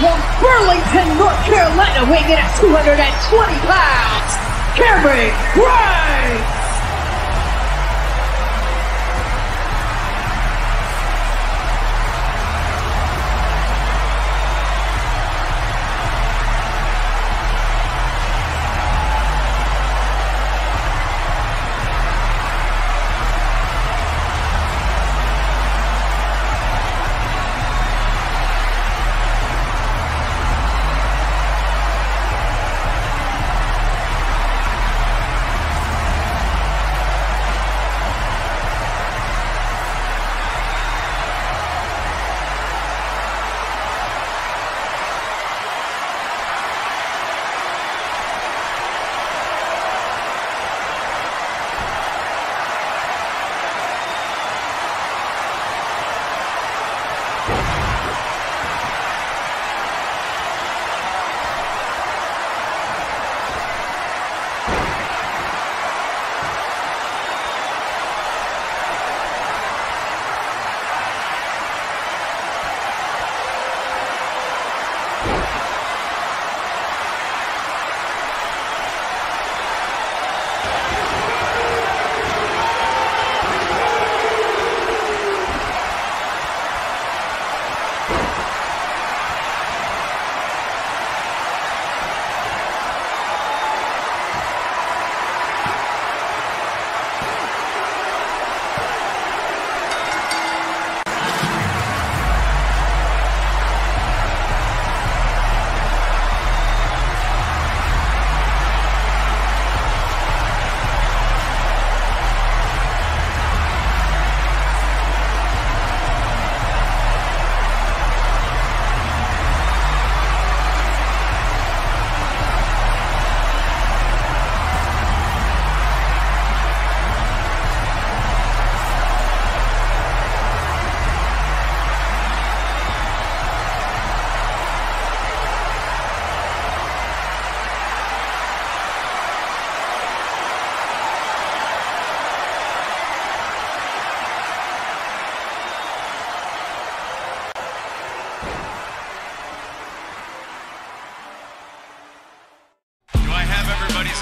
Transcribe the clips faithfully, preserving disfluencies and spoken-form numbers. from Burlington, North Carolina, weighing in at two hundred twenty pounds, Cameron Grimes.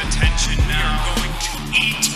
Attention now. We are going to eat